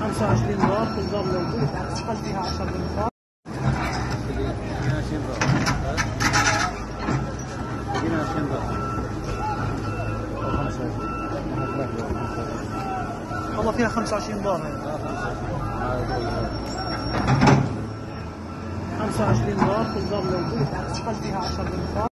25 بار كل دار موجود. شحال فيها 10 بار؟ 25 بار. 25 بار كل دار موجود. شحال فيها 10 بار؟